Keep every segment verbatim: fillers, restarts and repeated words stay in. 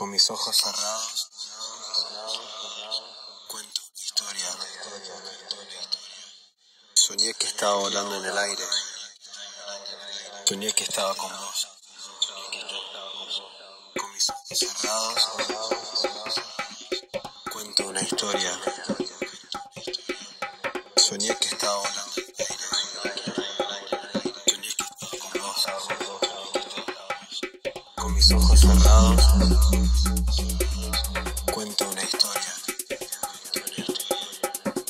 Con mis ojos cerrados, cuento historia, soñé que estaba volando en el aire, soñé que estaba con vos. Con mis ojos cerrados, cuento una historia, soñé que estaba volando en el aire, soñé que estaba con vos. Con mis ojos cerrados, cuento una historia.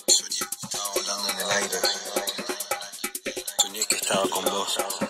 Soñé que estaba volando en el aire. Soñé que estaba con vos.